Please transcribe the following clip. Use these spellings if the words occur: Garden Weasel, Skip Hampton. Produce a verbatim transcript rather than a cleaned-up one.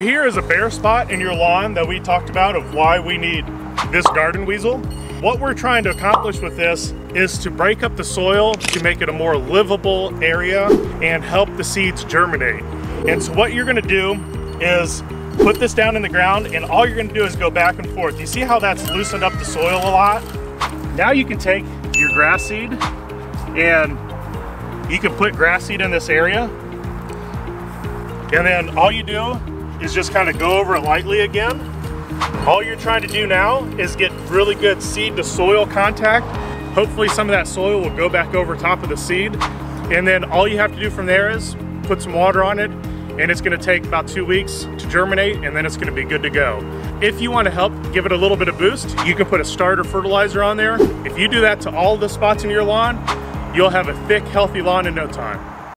Here is a bare spot in your lawn that we talked about of why we need this garden weasel. What we're trying to accomplish with this is to break up the soil to make it a more livable area and help the seeds germinate. And so what you're going to do is put this down in the ground, and all you're going to do is go back and forth. You see how that's loosened up the soil a lot? Now you can take your grass seed and you can put grass seed in this area, and then all you do is just kind of go over it lightly again. All you're trying to do now is get really good seed to soil contact. Hopefully some of that soil will go back over top of the seed. And then all you have to do from there is put some water on it, and it's gonna take about two weeks to germinate, and then it's gonna be good to go. If you wanna help give it a little bit of boost, you can put a starter fertilizer on there. If you do that to all the spots in your lawn, you'll have a thick, healthy lawn in no time.